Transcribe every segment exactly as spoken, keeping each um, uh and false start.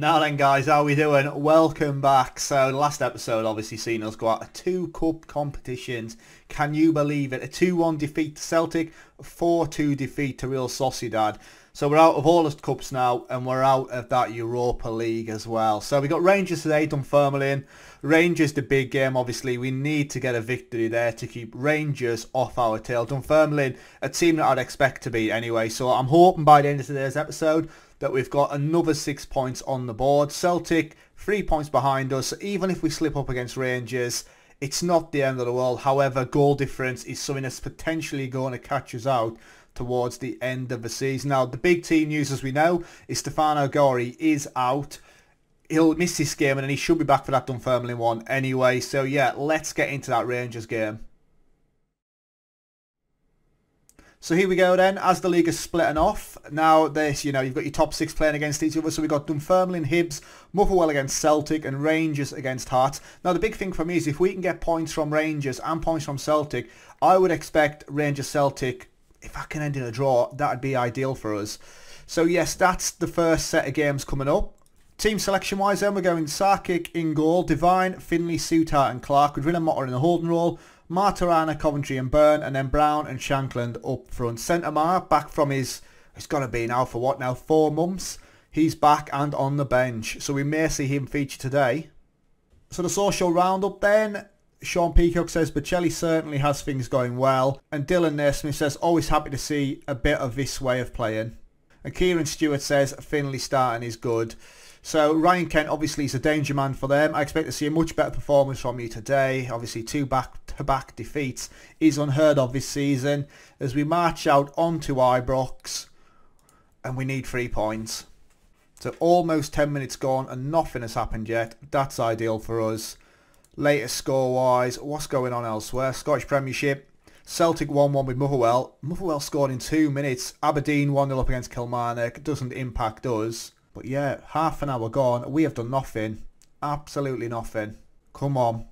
Now then guys, how we doing? Welcome back. So last episode obviously seen us go out of two cup competitions. Can you believe it? A two one defeat to Celtic, a four two defeat to Real Sociedad. So we're out of all the cups now and we're out of that Europa League as well. So we got Rangers today, Dunfermline. Rangers the big game obviously. We need to get a victory there to keep Rangers off our tail. Dunfermline, a team that I'd expect to beat anyway. So I'm hoping by the end of today's episode that we've got another six points on the board. Celtic, three points behind us. So even if we slip up against Rangers, it's not the end of the world. However, goal difference is something that's potentially going to catch us out towards the end of the season. Now, the big team news, as we know, is Stefano Gori is out. He'll miss this game, and then he should be back for that Dunfermline one anyway. So, yeah, let's get into that Rangers game. So here we go then, as the league is splitting off. Now this, you know, you've got your top six playing against each other. So we've got Dunfermline, Hibs, Motherwell against Celtic and Rangers against Hearts. Now the big thing for me is if we can get points from Rangers and points from Celtic, I would expect Rangers-Celtic, if I can end in a draw, that would be ideal for us. So yes, that's the first set of games coming up. Team selection-wise then, we're going Sarkic in goal, Devine, Finlay, Soutar and Clark, with Rinna Motter in the holding role, Martorana, Coventry and Byrne, and then Brown and Shankland up front. Centremar back from his, it's got to be now for what now, four months? He's back and on the bench, so we may see him feature today. So the social roundup then, Sean Peacock says Bocelli certainly has things going well, and Dylan Naismith says always happy to see a bit of this way of playing. And Kieran Stewart says Finlay starting is good. So Ryan Kent obviously is a danger man for them. I expect to see a much better performance from you today. Obviously two back-to-back defeats is unheard of this season as we march out onto Ibrox and we need three points. So almost ten minutes gone and nothing has happened yet. That's ideal for us. Latest score-wise, what's going on elsewhere? Scottish Premiership, Celtic one one with Motherwell. Motherwell scored in two minutes. Aberdeen one nil up against Kilmarnock. It doesn't impact us. But yeah, half an hour gone. We have done nothing. Absolutely nothing. Come on.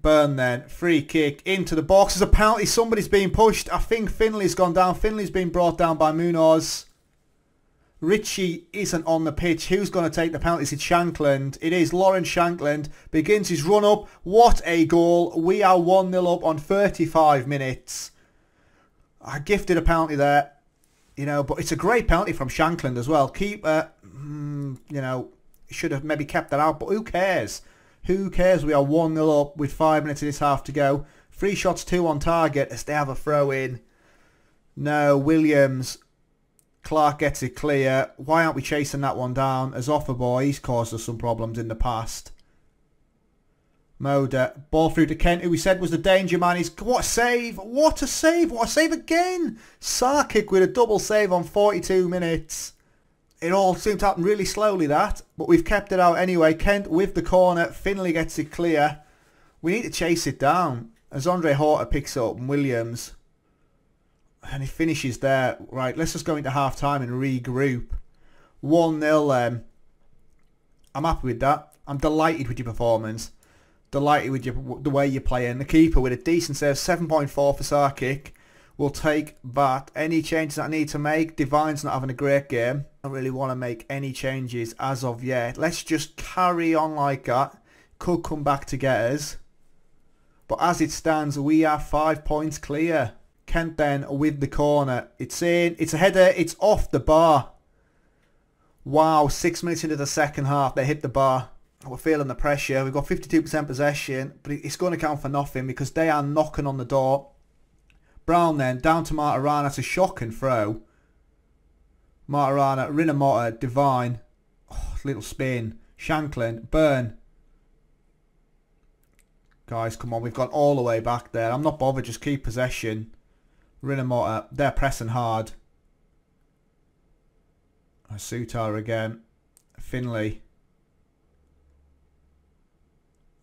Burn then. Free kick into the box. There's a penalty. Somebody's been pushed. I think Finley's gone down. Finley's been brought down by Munoz. Richie isn't on the pitch. Who's going to take the penalty? It's Shankland. It is Lauren Shankland. Begins his run up. What a goal. We are one nil up on thirty-five minutes. I gifted a penalty there. You know, but it's a great penalty from Shankland as well. Keeper, uh, mm, you know, should have maybe kept that out. But who cares? Who cares? We are one nil up with five minutes of this half to go. Three shots, two on target as they have a throw in. No, Williams. Clark gets it clear. Why aren't we chasing that one down? As Offaboy, he's caused us some problems in the past. Moda, ball through to Kent, who we said was the danger man. He's, what a save, what a save, what a save again. Sarkic with a double save on forty-two minutes. It all seemed to happen really slowly, that, but we've kept it out anyway. Kent with the corner, Finlay gets it clear. We need to chase it down as Andre Horta picks up and Williams. And he finishes there. Right, let's just go into half-time and regroup. one nil then. I'm happy with that. I'm delighted with your performance. Delighted with your, the way you're playing. The keeper with a decent save. seven point four for Sarkic. We'll take that. Any changes that I need to make? Divine's not having a great game. I don't really want to make any changes as of yet. Let's just carry on like that. Could come back to get us. But as it stands, we are five points clear. Kent then with the corner. It's in. It's a header. It's off the bar. Wow. Six minutes into the second half. They hit the bar. We're feeling the pressure. We've got fifty-two percent possession, but it's going to count for nothing because they are knocking on the door. Brown then, down to Martorana. It's a shock and throw. Martorana, Rinnamotta, Devine. Oh, little spin. Shankland, Byrne. Guys, come on. We've gone all the way back there. I'm not bothered. Just keep possession. Rinnamotta, they're pressing hard. Soutar again. Finlay.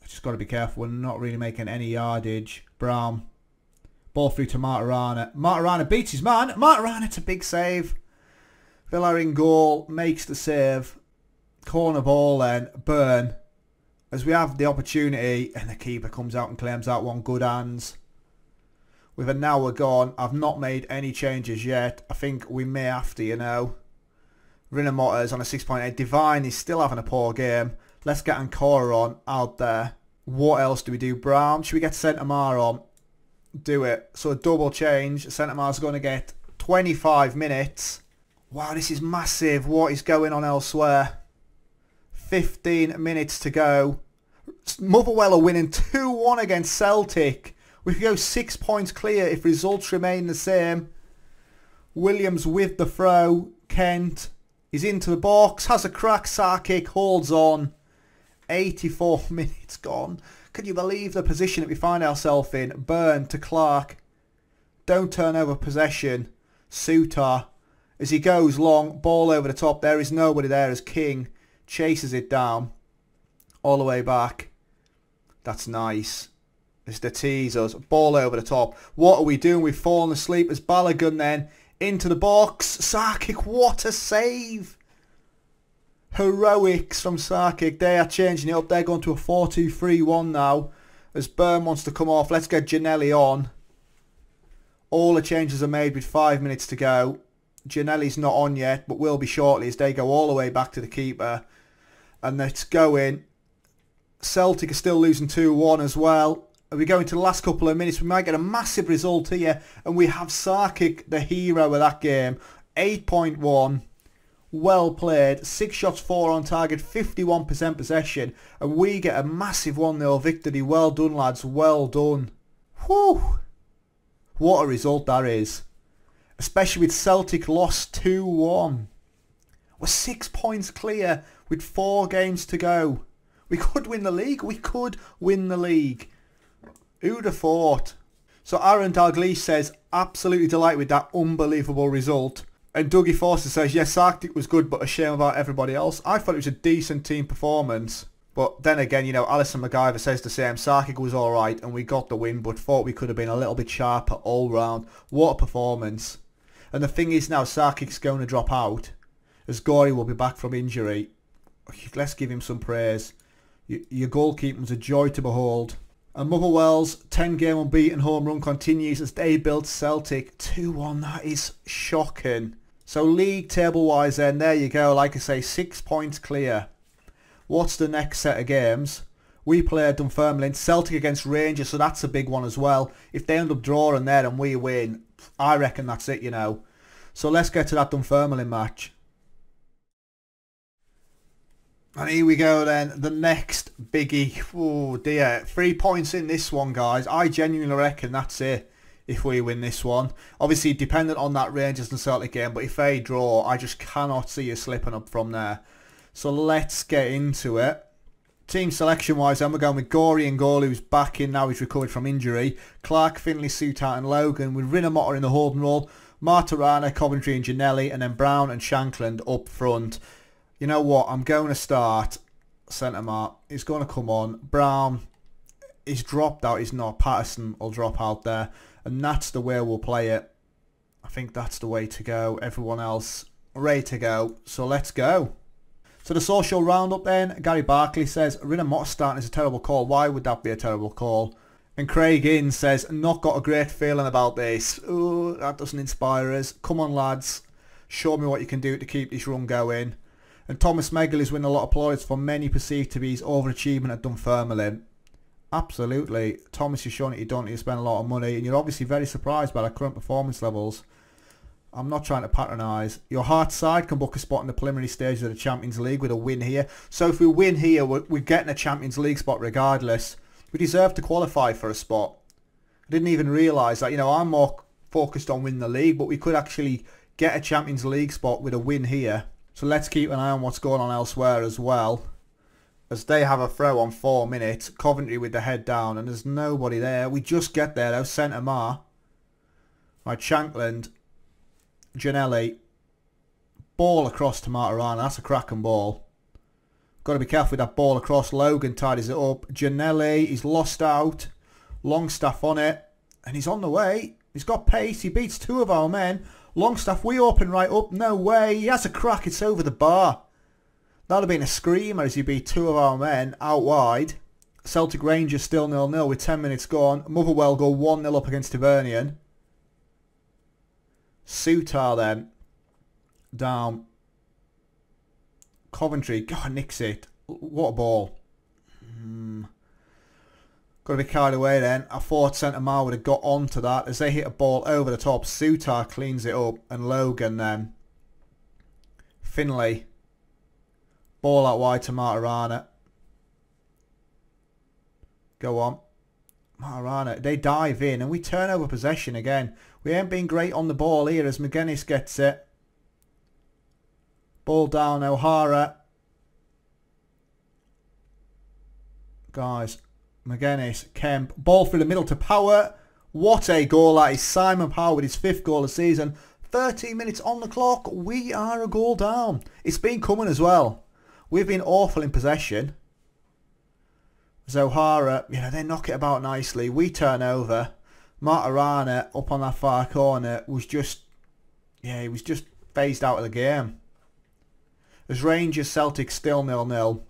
Just got to be careful. We're not really making any yardage. Brown. Ball through to Martorana. Martorana beats his man. Martorana, it's a big save. Villar in goal. Makes the save. Corner ball then. Byrne. As we have the opportunity. And the keeper comes out and claims that one. Good hands. With an hour gone. I've not made any changes yet. I think we may have to, you know. Rinamota's on a six point eight. Divine is still having a poor game. Let's get Ancora on out there. What else do we do? Brown, should we get Centimar on? Do it. So a double change. Centimar's going to get twenty-five minutes. Wow, this is massive. What is going on elsewhere? fifteen minutes to go. Motherwell are winning two one against Celtic. We could go six points clear if results remain the same. Williams with the throw. Kent is into the box. Has a crack. Sarkic holds on. eighty-four minutes gone. Could you believe the position that we find ourselves in? Byrne to Clark. Don't turn over possession. Soutar. As he goes long, ball over the top. There is nobody there as King chases it down. All the way back. That's nice. It's to tease us. Ball over the top. What are we doing? We've fallen asleep. As Balogun then into the box. Sarkic, what a save. Heroics from Sarkic. They are changing it up. They're going to a four two three one now. As Byrne wants to come off. Let's get Ginelli on. All the changes are made with five minutes to go. Ginelli's not on yet, but will be shortly as they go all the way back to the keeper. And let's go in. Celtic are still losing two one as well. We go into the last couple of minutes. We might get a massive result here. And we have Sarkic, the hero of that game. eight point one. Well played. Six shots, four on target. fifty-one percent possession. And we get a massive one nil victory. Well done, lads. Well done. Whew. What a result that is. Especially with Celtic lost two one. We're six points clear with four games to go. We could win the league. We could win the league. Who'd have thought? So Aaron Dalgleish says, absolutely delighted with that unbelievable result. And Dougie Foster says, yes, Sarkic was good, but a shame about everybody else. I thought it was a decent team performance. But then again, you know, Alison MacGyver says the same. Sarkic was alright and we got the win, but thought we could have been a little bit sharper all round. What a performance. And the thing is now, Sarkic's going to drop out, as Gori will be back from injury. Let's give him some praise. Your goalkeeping was a joy to behold. And Motherwell's ten game unbeaten home run continues as they build Celtic two one. That is shocking. So league table-wise then, there you go. Like I say, six points clear. What's the next set of games? We play Dunfermline, Celtic against Rangers, so that's a big one as well. If they end up drawing there and we win, I reckon that's it, you know. So let's get to that Dunfermline match. And here we go then, the next biggie. Oh dear, three points in this one, guys. I genuinely reckon that's it if we win this one. Obviously dependent on that Rangers and Celtic game, but if they draw, I just cannot see us slipping up from there. So let's get into it. Team selection-wise, then we're going with Gori and Goal, who's back in now. He's recovered from injury. Clark, Finlay, Soutar and Logan, with Rinamotter in the holding role. Martirana, Coventry and Ginelli, and then Brown and Shankland up front. You know what? I'm going to start Centimar. He's going to come on. Brown, he's dropped out. He's not. Patterson will drop out there. And that's the way we'll play it. I think that's the way to go. Everyone else ready to go. So let's go. So the social roundup then. Gary Barkley says, Rinamotter starting is a terrible call. Why would that be a terrible call? And Craig Innes says, not got a great feeling about this. Ooh, that doesn't inspire us. Come on, lads. Show me what you can do to keep this run going. And Thomas Meghal is winning a lot of plaudits for many perceived to be his overachievement at Dunfermline. Absolutely. Thomas, you've shown that you don't need to spend a lot of money. And you're obviously very surprised by the current performance levels. I'm not trying to patronise. Your Hearts side can book a spot in the preliminary stages of the Champions League with a win here. So if we win here, we're, we're getting a Champions League spot regardless. We deserve to qualify for a spot. I didn't even realise that. You know, I'm more focused on winning the league. But we could actually get a Champions League spot with a win here. So let's keep an eye on what's going on elsewhere as well. As they have a throw on four minutes. Coventry with the head down. And there's nobody there. We just get there though. Centimar. Right, Shankland. Ginelli. Ball across to Martirana. That's a cracking ball. Got to be careful with that ball across. Logan tidies it up. Ginelli. He's lost out. Longstaff on it. And he's on the way. He's got pace. He beats two of our men. Longstaff, we open right up. No way. He has a crack. It's over the bar. That would have been a screamer as he beat two of our men out wide. Celtic Rangers still nil nil with ten minutes gone. Motherwell go one nil up against Hibernian. Soutar then. Down. Coventry, God, nicks it. What a ball. Hmm. Got to be carried away then. I thought Centre-Mile would have got on to that. As they hit a ball over the top, Soutar cleans it up. And Logan then. Finlay. Ball out wide to Martirana. Go on. Martirana. They dive in and we turn over possession again. We ain't been great on the ball here as McGuinness gets it. Ball down, O'Hara. Guys, McGuinness, Kemp, ball through the middle to Power. What a goal that is. Simon Power with his fifth goal of the season. thirteen minutes on the clock. We are a goal down. It's been coming as well. We've been awful in possession. O'Hara, you know, they knock it about nicely. We turn over. Martirana up on that far corner was just, yeah, he was just phased out of the game. As Rangers Celtic still nil nil.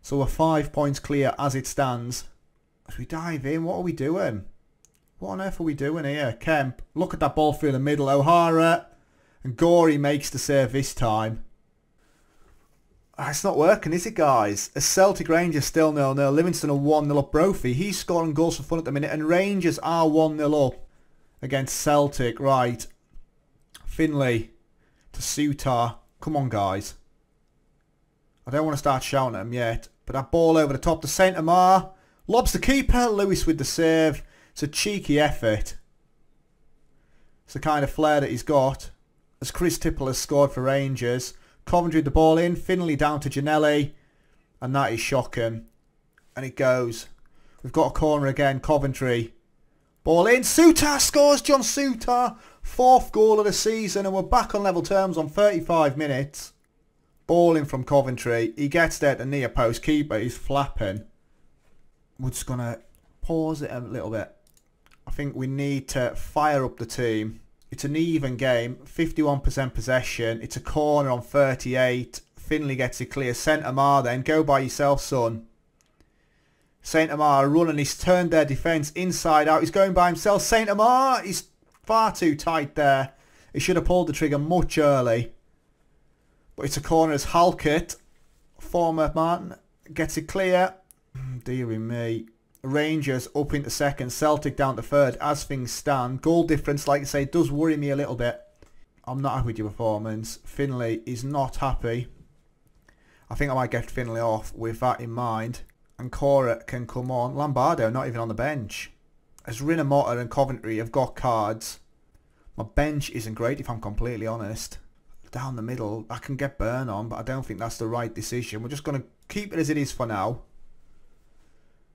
So we're five points clear as it stands. As we dive in, what are we doing? What on earth are we doing here? Kemp, look at that ball through the middle. O'Hara, and Gori makes the save this time. It's not working, is it, guys? As Celtic Rangers still nil nil. Livingston are one nil up. Brophy, he's scoring goals for fun at the minute. And Rangers are one nil up against Celtic. Right. Finlay to Soutar. Come on, guys. I don't want to start shouting at him yet. But that ball over the top to Saint-Amar. Lobs the keeper. Lewis with the save. It's a cheeky effort. It's the kind of flair that he's got. As Chris Tipple has scored for Rangers. Coventry the ball in. Finlay down to Janelli. And that is shocking. And it goes. We've got a corner again. Coventry. Ball in. Soutar scores. John Soutar. Fourth goal of the season. And we're back on level terms on thirty-five minutes. Ball in from Coventry. He gets there at the near post. Keeper is flapping. We're just going to pause it a little bit. I think we need to fire up the team. It's an even game. fifty-one percent possession. It's a corner on thirty-eight. Finlay gets it clear. Saint-Amar then. Go by yourself, son. Saint-Amar running. He's turned their defence inside out. He's going by himself. Saint-Amar is far too tight there. He should have pulled the trigger much early. But it's a corner as Halkett, former Martin, gets it clear. Deary me. Rangers up into second, Celtic down to third as things stand. Goal difference, like I say, does worry me a little bit. I'm not happy with your performance. Finlay is not happy. I think I might get Finlay off with that in mind. And Cora can come on. Lombardo not even on the bench. As Rinamotta and Coventry have got cards. My bench isn't great if I'm completely honest. Down the middle, I can get Byrne on, but I don't think that's the right decision. We're just going to keep it as it is for now.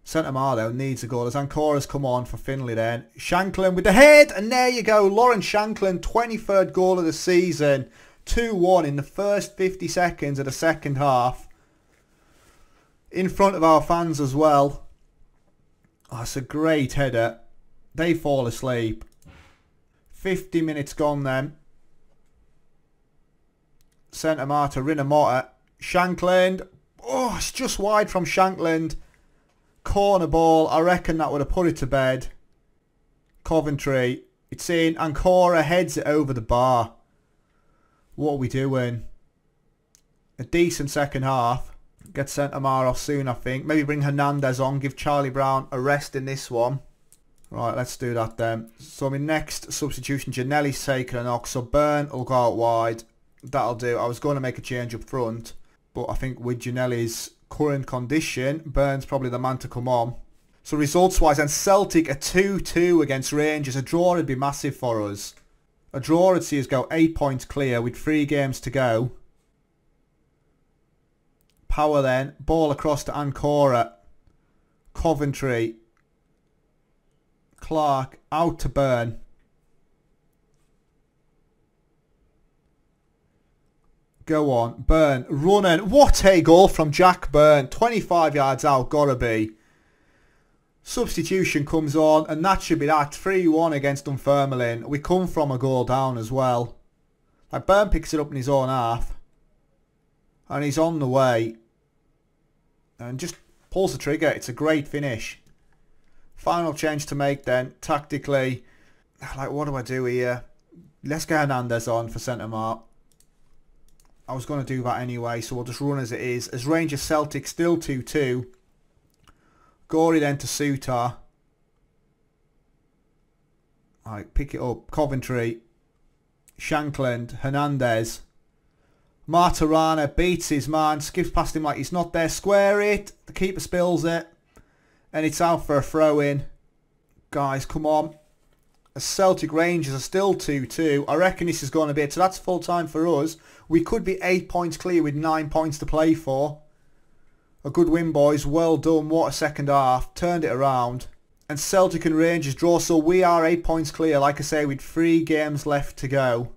Saint-Amar though needs a goal as Ancora's come on for Finlay then. Shankland with the head, and there you go. Lawrence Shankland, twenty-third goal of the season. two one in the first fifty seconds of the second half. In front of our fans as well. Oh, that's a great header. They fall asleep. fifty minutes gone then. Saint-Amar to Rinamotta. Shankland. Oh, it's just wide from Shankland. Corner ball. I reckon that would have put it to bed. Coventry. It's in. Ancora heads it over the bar. What are we doing? A decent second half. Get Saint-Amar off soon, I think. Maybe bring Hernandez on. Give Charlie Brown a rest in this one. Right, let's do that then. So, my next substitution. Janelli's taken a knock. So, Byrne will go out wide. That'll do. I was going to make a change up front. But I think with Janelli's current condition, Byrne's probably the man to come on. So results-wise, and Celtic a two two against Rangers. A draw would be massive for us. A draw would see us go eight points clear with three games to go. Power then. Ball across to Ancora. Coventry. Clark out to Byrne. Go on. Byrne running. What a goal from Jack Byrne. twenty-five yards out. Gotta be. Substitution comes on. And that should be that. three one against Dunfermline. We come from a goal down as well. Like Byrne picks it up in his own half. And he's on the way. And just pulls the trigger. It's a great finish. Final change to make then. Tactically. Like what do I do here? Let's get Hernandez on for Saint-Amar. I was going to do that anyway, so we'll just run as it is. As Rangers Celtic still two two. Gori then to Soutar. Alright, pick it up. Coventry. Shankland. Hernandez. Martirana beats his man. Skips past him like he's not there. Square it. The keeper spills it. And it's out for a throw-in. Guys, come on. As Celtic Rangers are still two two. I reckon this is going to be it. So that's full time for us. We could be eight points clear with nine points to play for. A good win, boys. Well done. What a second half. Turned it around. And Celtic and Rangers draw. So we are eight points clear. Like I say, with three games left to go.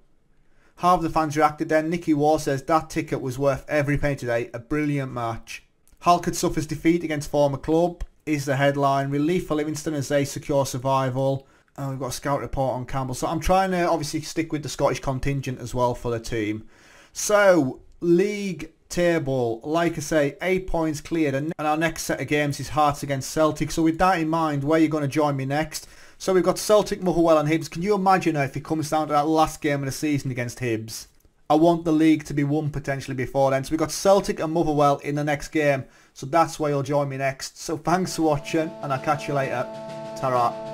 Half the fans reacted then. Nicky Waugh says that ticket was worth every penny today. A brilliant match. Halkett suffers defeat against former club. Is the headline. Relief for Livingston as they secure survival. And we've got a scout report on Campbell. So I'm trying to obviously stick with the Scottish contingent as well for the team. So, league table. Like I say, eight points cleared. And our next set of games is Hearts against Celtic. So with that in mind, where are you going to join me next? So we've got Celtic, Motherwell and Hibs. Can you imagine if it comes down to that last game of the season against Hibs? I want the league to be won potentially before then. So we've got Celtic and Motherwell in the next game. So that's where you'll join me next. So thanks for watching and I'll catch you later. Ta-ra.